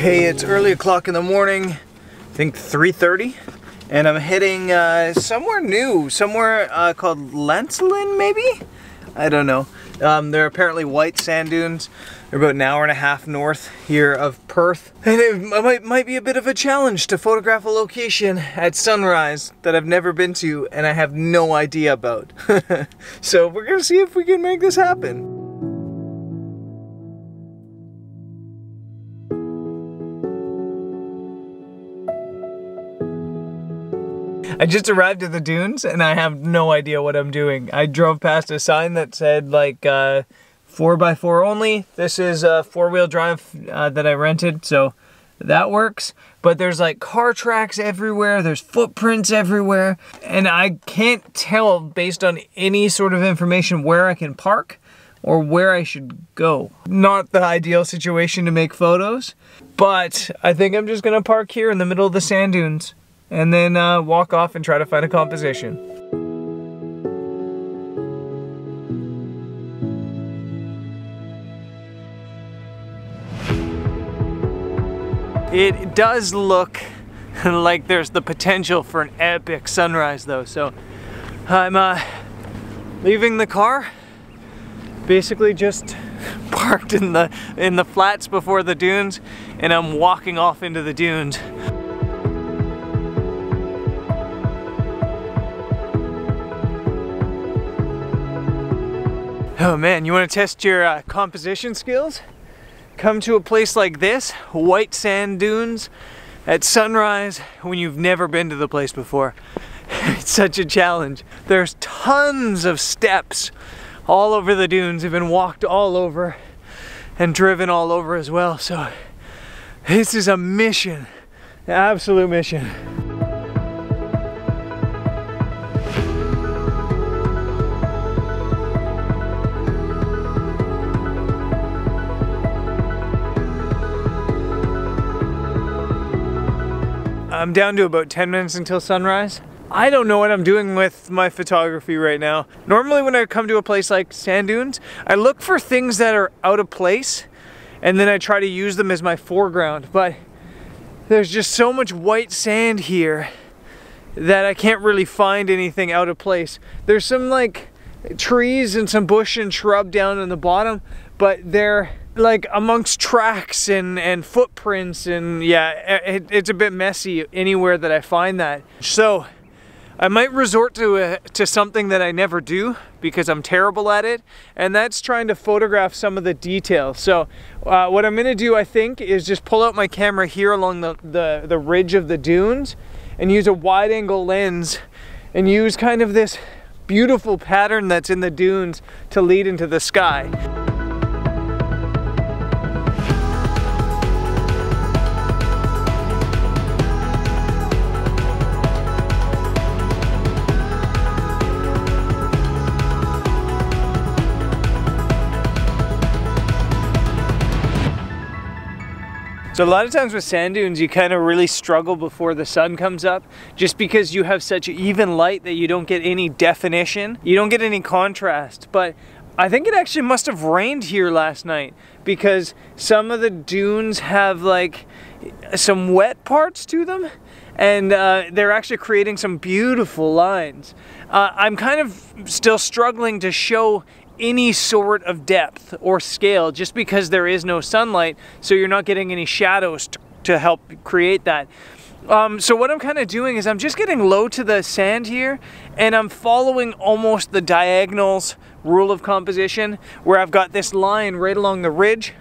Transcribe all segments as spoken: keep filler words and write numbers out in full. Okay, it's early o'clock in the morning, I think three thirty, and I'm heading uh, somewhere new, somewhere uh, called Lancelin, maybe? I don't know. Um, there are apparently white sand dunes. They're about an hour and a half north here of Perth, and it might, might be a bit of a challenge to photograph a location at sunrise that I've never been to and I have no idea about. So we're gonna see if we can make this happen. I just arrived at the dunes and I have no idea what I'm doing. I drove past a sign that said like uh, four by four only. This is a four-wheel drive uh, that I rented, so that works. But there's like car tracks everywhere, there's footprints everywhere, and I can't tell based on any sort of information where I can park or where I should go. Not the ideal situation to make photos, but I think I'm just gonna park here in the middle of the sand dunes and then uh, walk off and try to find a composition. It does look like there's the potential for an epic sunrise though, so I'm uh, leaving the car, basically just parked in the, in the flats before the dunes, and I'm walking off into the dunes. Oh man, you want to test your uh, composition skills? Come to a place like this, white sand dunes, at sunrise when you've never been to the place before. It's such a challenge. There's tons of steps all over the dunes. I've been walked all over and driven all over as well, so this is a mission, an absolute mission. I'm down to about ten minutes until sunrise. I don't know what I'm doing with my photography right now. Normally when I come to a place like sand dunes, I look for things that are out of place and then I try to use them as my foreground, but there's just so much white sand here that I can't really find anything out of place. There's some like trees and some bush and shrub down in the bottom, but they're like amongst tracks and, and footprints, and yeah, it, it's a bit messy anywhere that I find that. So I might resort to a, to something that I never do because I'm terrible at it, and that's trying to photograph some of the detail. So uh, what I'm gonna do, I think, is just pull out my camera here along the, the, the ridge of the dunes and use a wide angle lens and use kind of this beautiful pattern that's in the dunes to lead into the sky. So a lot of times with sand dunes, you kind of really struggle before the sun comes up just because you have such even light that you don't get any definition. You don't get any contrast, but I think it actually must have rained here last night because some of the dunes have like some wet parts to them, and uh, they're actually creating some beautiful lines. Uh, I'm kind of still struggling to show any sort of depth or scale just because there is no sunlight, so you're not getting any shadows to help create that. Um, so what I'm kind of doing is I'm just getting low to the sand here, and I'm following almost the diagonals rule of composition where I've got this line right along the ridge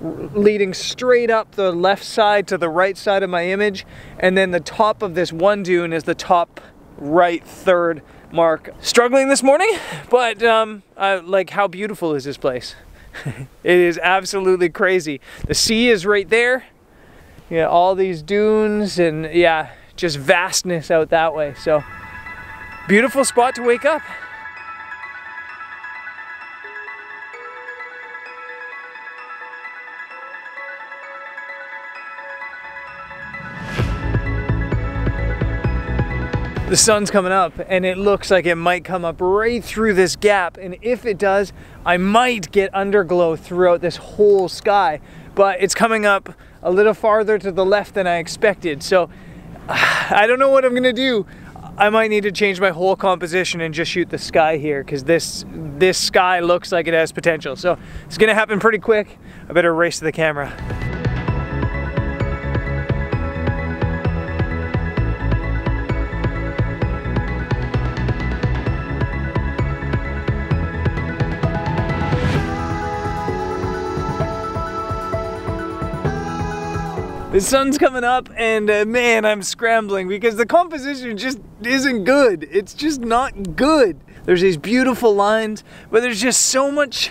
leading straight up the left side to the right side of my image, and then the top of this one dune is the top right third mark. Struggling this morning, but um, uh, like, how beautiful is this place? It is absolutely crazy. The sea is right there. Yeah, all these dunes and yeah, just vastness out that way. So beautiful spot to wake up. The sun's coming up and it looks like it might come up right through this gap, and if it does, I might get underglow throughout this whole sky, but it's coming up a little farther to the left than I expected. So I don't know what I'm gonna do. I might need to change my whole composition and just shoot the sky here, because this this sky looks like it has potential. So it's gonna happen pretty quick. I better race to the camera. The sun's coming up and uh, man, I'm scrambling because the composition just isn't good. It's just not good. There's these beautiful lines, but there's just so much,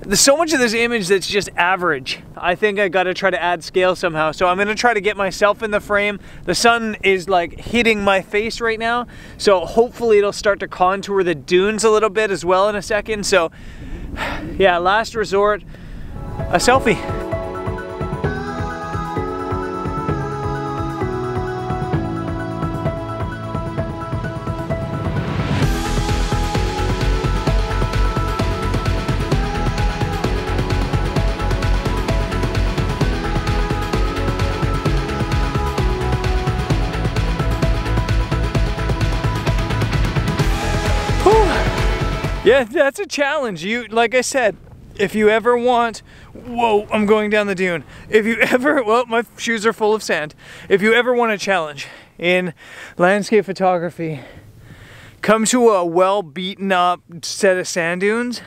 there's so much of this image that's just average. I think I gotta try to add scale somehow. So I'm gonna try to get myself in the frame. The sun is like hitting my face right now. So hopefully it'll start to contour the dunes a little bit as well in a second. So yeah, last resort, a selfie. Yeah, that's a challenge. You, like I said, if you ever want, whoa, I'm going down the dune. If you ever, well, my shoes are full of sand. If you ever want a challenge in landscape photography, come to a well beaten up set of sand dunes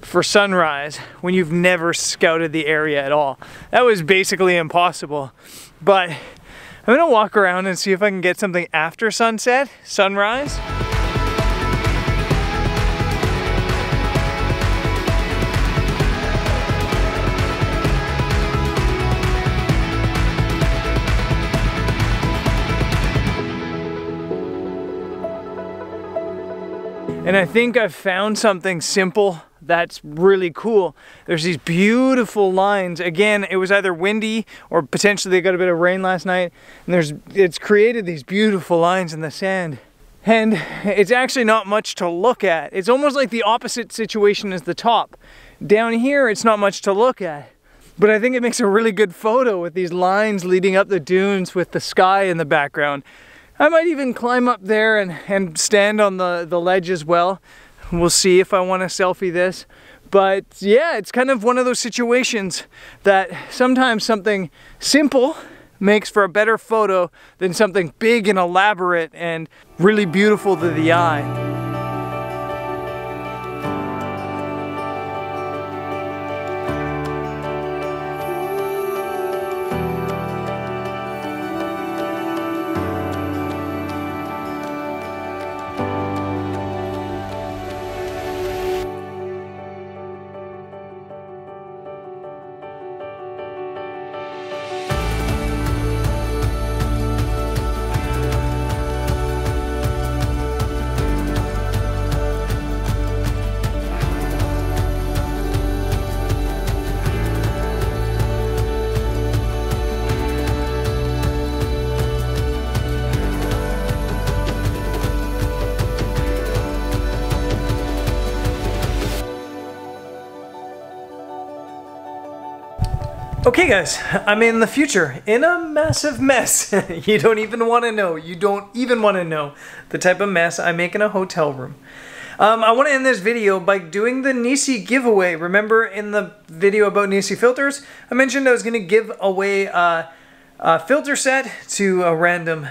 for sunrise when you've never scouted the area at all. That was basically impossible. But I'm gonna walk around and see if I can get something after sunset, sunrise. And I think I've found something simple that's really cool. There's these beautiful lines. Again, it was either windy or potentially they got a bit of rain last night. And there's, it's created these beautiful lines in the sand. And it's actually not much to look at. It's almost like the opposite situation as the top. Down here, it's not much to look at. But I think it makes a really good photo with these lines leading up the dunes with the sky in the background. I might even climb up there and, and stand on the, the ledge as well. We'll see if I want to selfie this. But yeah, it's kind of one of those situations that sometimes something simple makes for a better photo than something big and elaborate and really beautiful to the eye. Okay guys, I'm in the future, in a massive mess. You don't even want to know, you don't even want to know the type of mess I make in a hotel room. Um, I want to end this video by doing the Nisi giveaway. Remember in the video about Nisi filters, I mentioned I was going to give away uh, a filter set to a random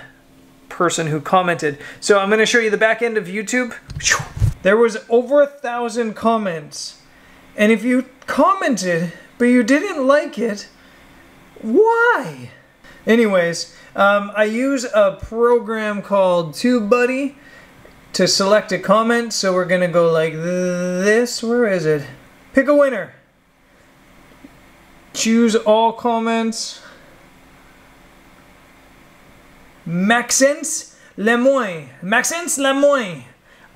person who commented. So I'm going to show you the back end of YouTube. There was over a thousand comments, and if you commented, but you didn't like it, why? Anyways, um, I use a program called TubeBuddy to select a comment, so we're gonna go like this. Where is it? Pick a winner. Choose all comments. Maxence Lemoy. Maxence Lemoy.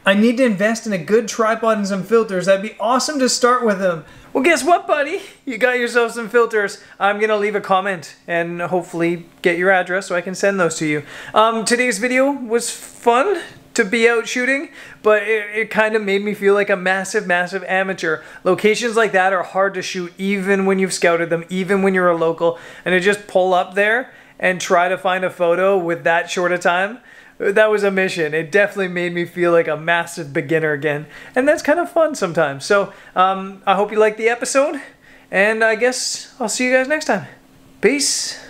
I need to invest in a good tripod and some filters. That'd be awesome to start with them. Well, guess what, buddy? You got yourself some filters. I'm gonna leave a comment and hopefully get your address so I can send those to you. Um, today's video was fun. to be out shooting, but it, it kind of made me feel like a massive, massive amateur. Locations like that are hard to shoot even when you've scouted them, even when you're a local, and to just pull up there and try to find a photo with that short a time, that was a mission. It definitely made me feel like a massive beginner again, and that's kind of fun sometimes. So um, I hope you liked the episode, and I guess I'll see you guys next time. Peace.